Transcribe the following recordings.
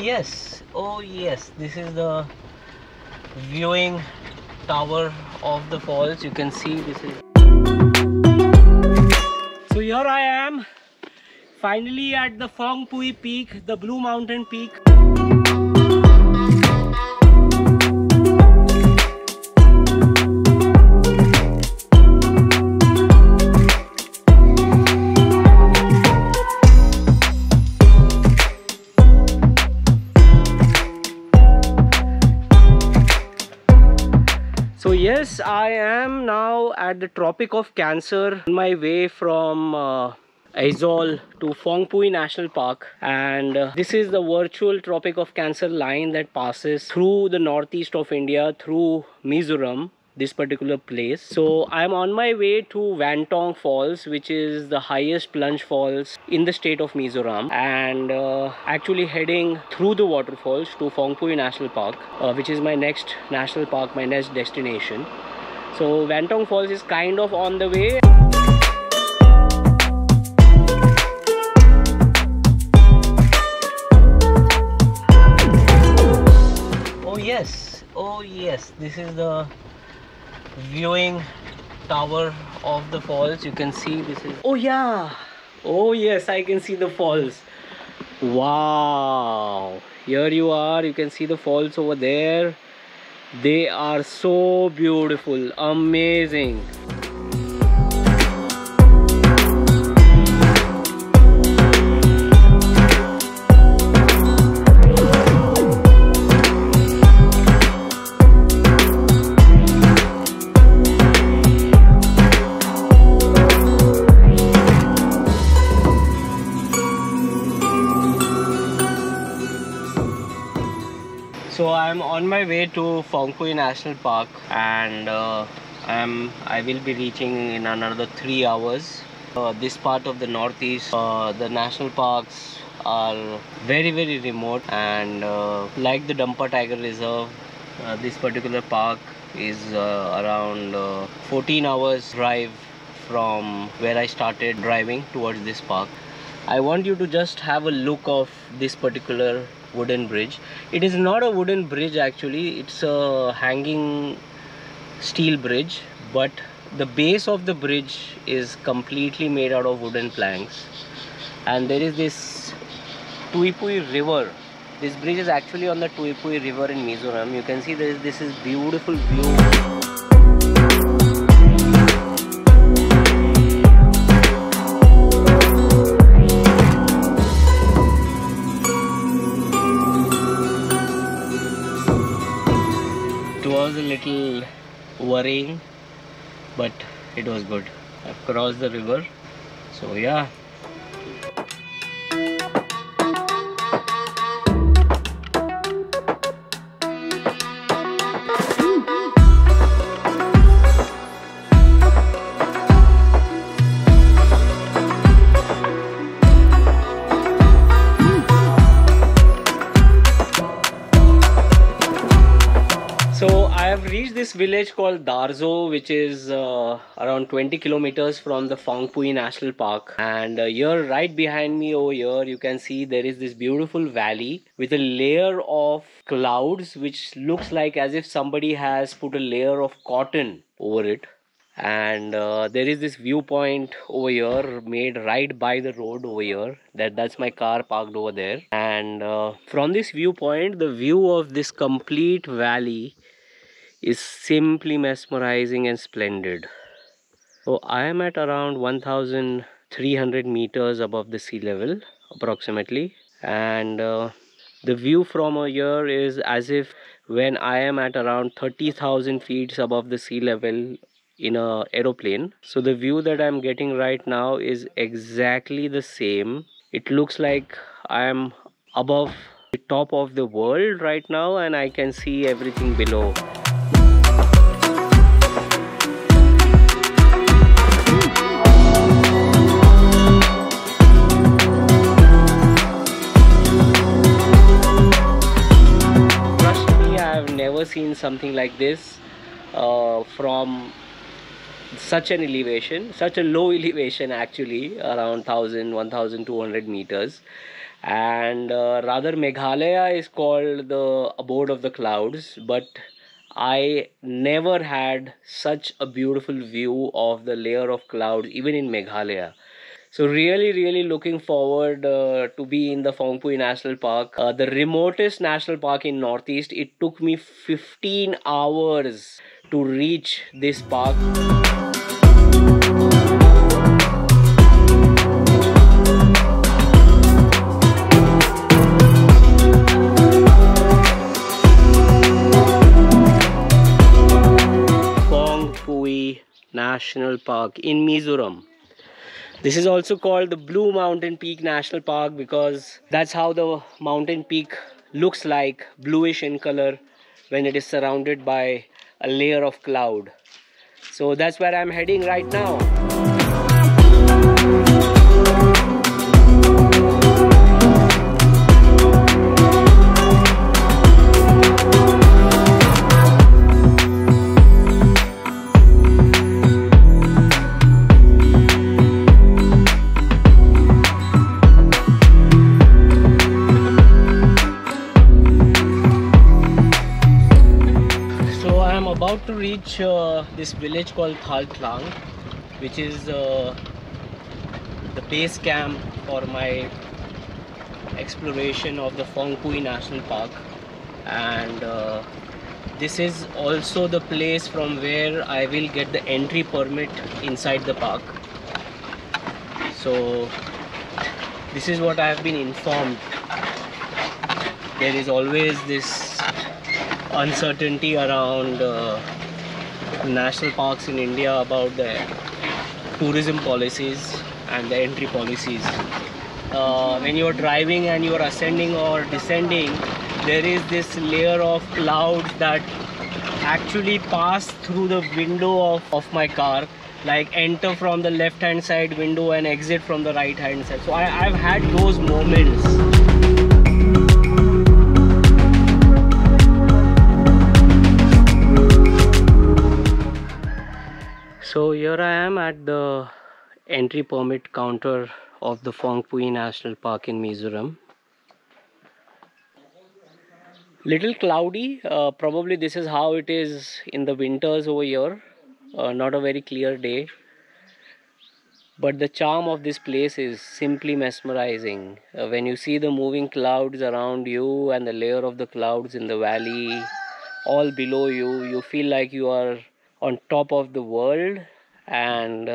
Oh yes, this is the viewing tower of the falls. You can see this is. So here I am, finally at the Phawngpui peak, the Blue Mountain peak. So yes, I am now at the Tropic of Cancer on my way from Aizawl to Phawngpui National Park, and this is the virtual Tropic of Cancer line that passes through the northeast of India through Mizoram, this particular place. So I'm on my way to Vantong Falls, which is the highest plunge falls in the state of Mizoram, and actually heading through the waterfalls to Phawngpui National Park, which is my next national park, my next destination. So Vantong Falls is kind of on the way. Oh yes, this is the viewing tower of the falls. You can see this is. Oh yes, I can see the falls. Wow, here you are. You can see the falls over there. They are so beautiful, amazing. So I'm on my way to Phawngpui National Park, and I will be reaching in another 3 hours. This part of the northeast, the national parks are very, very remote, and like the Dampa Tiger Reserve, this particular park is around 14 hours drive from where I started driving towards this park. I want you to just have a look of this particular wooden bridge. It is not a wooden bridge actually, it's a hanging steel bridge, but the base of the bridge is completely made out of wooden planks. And there is this Tuipui river. This bridge is actually on the Tuipui river in Mizoram. You can see this is beautiful view. A little worrying, but it was good. I've crossed the river, so yeah. Reached this village called Darzo, which is around 20 kilometers from the Phawngpui National Park, and here right behind me over here you can see there is this beautiful valley with a layer of clouds which looks like as if somebody has put a layer of cotton over it, and there is this viewpoint over here made right by the road over here. That's my car parked over there, and from this viewpoint the view of this complete valley is simply mesmerizing and splendid. So I am at around 1,300 meters above the sea level approximately, and the view from here is as if when I am at around 30,000 feet above the sea level in an aeroplane. So the view that I am getting right now is exactly the same. It looks like I am above the top of the world right now, and I can see everything below. Seen something like this from such an elevation, such a low elevation actually, around 1,200 meters, and rather Meghalaya is called the abode of the clouds, but I never had such a beautiful view of the layer of clouds even in Meghalaya. So really looking forward to be in the Phawngpui National Park, the remotest national park in Northeast. It took me 15 hours to reach this park. Phawngpui National Park in Mizoram. This is also called the Blue Mountain Peak National Park because that's how the mountain peak looks like, bluish in color when it is surrounded by a layer of cloud. So that's where I'm heading right now. About to reach this village called Thaltlang, which is the base camp for my exploration of the Phawngpui National Park, and this is also the place from where I will get the entry permit inside the park. So this is what I have been informed. There is always this uncertainty around national parks in India about the tourism policies and the entry policies. When you are driving and you are ascending or descending, there is this layer of clouds that actually pass through the window of my car, like enter from the left hand side window and exit from the right hand side. So I've had those moments. So here I am at the entry permit counter of the Phawngpui National Park in Mizoram. Little cloudy, probably this is how it is in the winters over here. Not a very clear day. But the charm of this place is simply mesmerizing. When you see the moving clouds around you and the layer of the clouds in the valley, all below you, you feel like you are on top of the world, and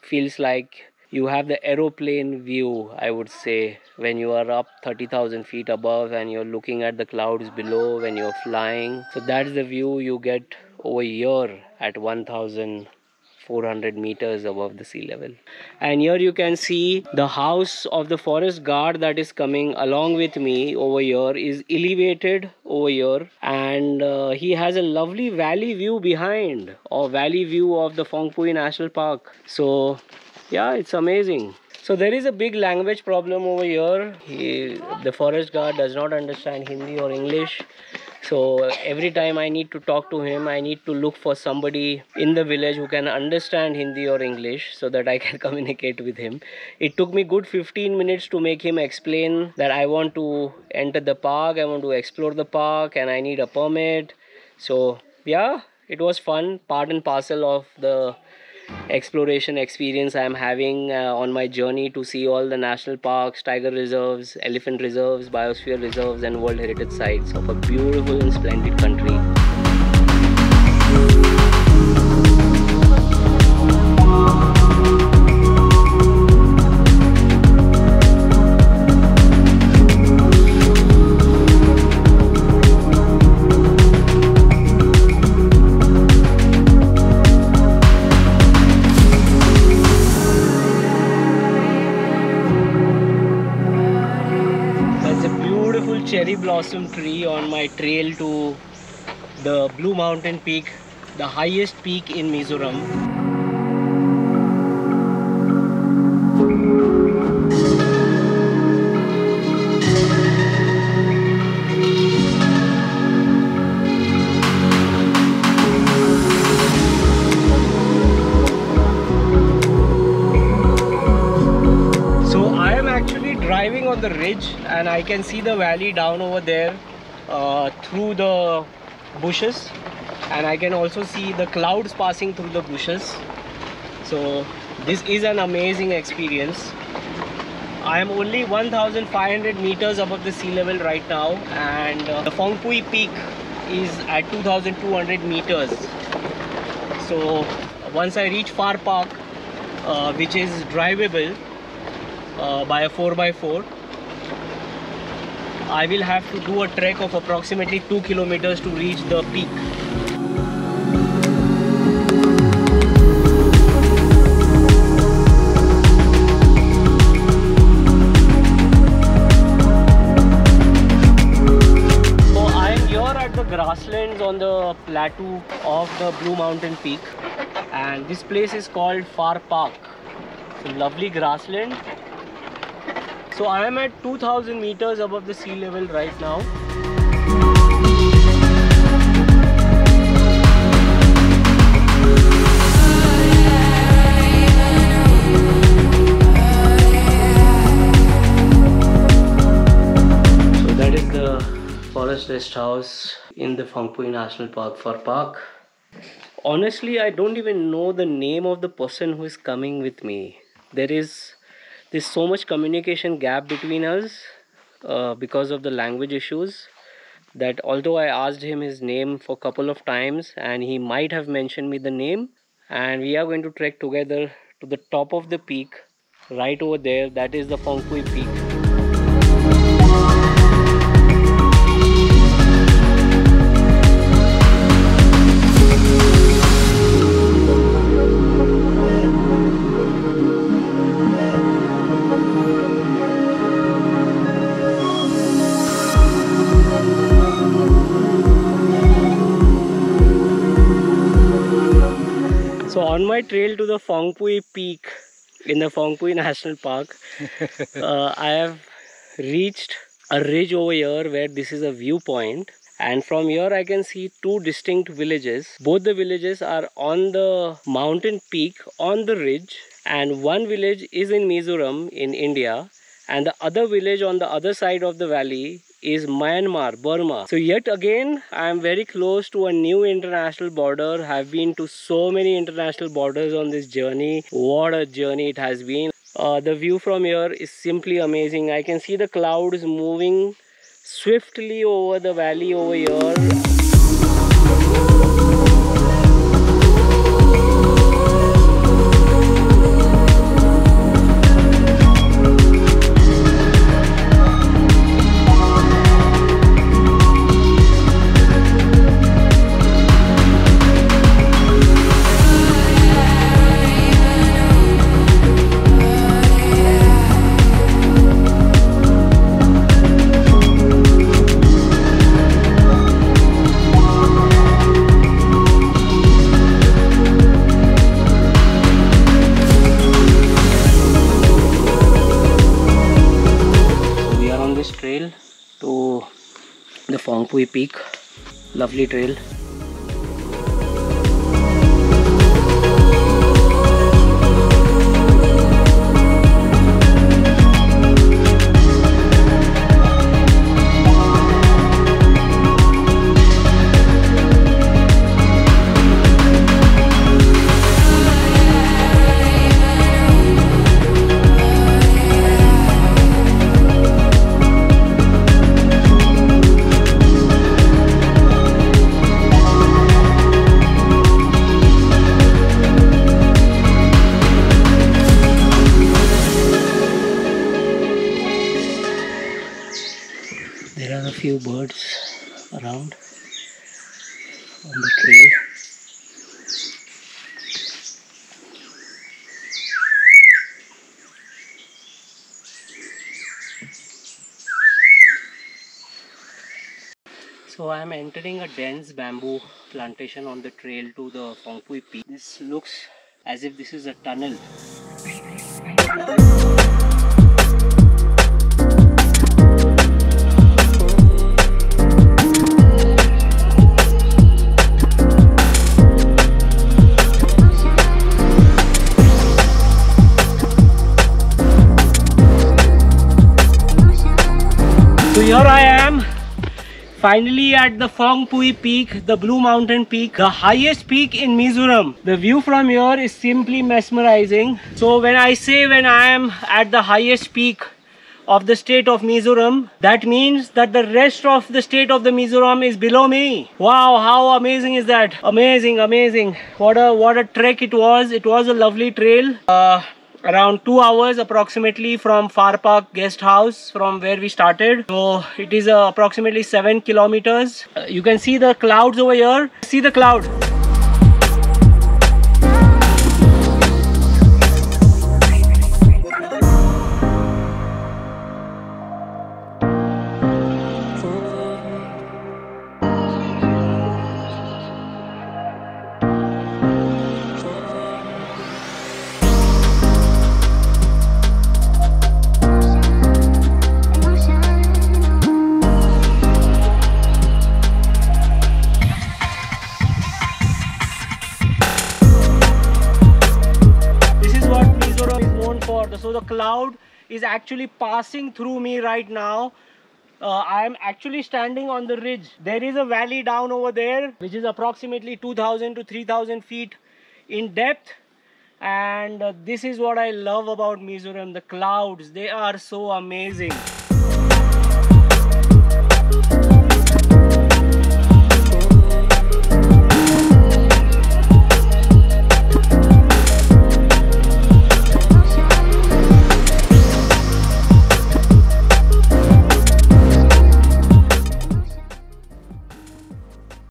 feels like you have the aeroplane view, I would say, when you are up 30,000 feet above and you're looking at the clouds below when you're flying. So that's the view you get over here at 1,400 meters above the sea level. And here you can see the house of the forest guard that is coming along with me over here is elevated over here, and he has a lovely valley view behind, or valley view of the Phawngpui National Park. So yeah, it's amazing. So there is a big language problem over here. The forest guard does not understand Hindi or English. So every time I need to talk to him, I need to look for somebody in the village who can understand Hindi or English so that I can communicate with him. It took me good 15 minutes to make him explain that I want to enter the park, I want to explore the park, and I need a permit. So yeah, it was fun, part and parcel of the exploration experience I am having on my journey to see all the national parks, tiger reserves, elephant reserves, biosphere reserves, and World Heritage Sites of a beautiful and splendid country. Cherry blossom tree on my trail to the Blue Mountain Peak, the highest peak in Mizoram. So I am actually driving on the ridge and I can see the valley down over there through the bushes, and I can also see the clouds passing through the bushes. So this is an amazing experience. I am only 1500 meters above the sea level right now, and the Phawngpui peak is at 2200 meters. So once I reach Far Park, which is drivable by a 4x4, I will have to do a trek of approximately 2 kilometers to reach the peak. So I am here at the grasslands on the plateau of the Blue Mountain Peak, and this place is called Far Park. It's a lovely grassland. So I am at 2000 meters above the sea level right now. So that is the forest rest house in the Phawngpui National Park, Far Park. Honestly, I don't even know the name of the person who is coming with me. There's so much communication gap between us because of the language issues, that although I asked him his name for a couple of times and he might have mentioned me the name, and we are going to trek together to the top of the peak right over there. That is the Phawngpui Peak. So on my trail to the Phawngpui Peak in the Phawngpui National Park, I have reached a ridge over here where this is a viewpoint, and from here I can see two distinct villages. Both the villages are on the mountain peak on the ridge, and one village is in Mizoram in India, and the other village on the other side of the valley is Myanmar, Burma. So yet again, I am very close to a new international border. Have been to so many international borders on this journey. What a journey it has been. The view from here is simply amazing. I can see the clouds moving swiftly over the valley over here. To the Phawngpui Peak. Lovely trail. There are a few birds around on the trail. So I am entering a dense bamboo plantation on the trail to the Phawngpui Peak. This looks as if this is a tunnel. here I am, finally at the Phawngpui peak, the Blue Mountain peak, the highest peak in Mizoram. The view from here is simply mesmerizing. So when I am at the highest peak of the state of Mizoram, that means that the rest of the state of the Mizoram is below me. Wow, how amazing is that? Amazing, amazing. What a trek it was. It was a lovely trail. Around 2 hours approximately from Far Park guest house from where we started. So it is approximately 7 kilometers. You can see the clouds over here. See the clouds. So the cloud is actually passing through me right now. I am actually standing on the ridge. There is a valley down over there which is approximately 2,000 to 3,000 feet in depth, and this is what I love about Mizoram. The clouds, they are so amazing.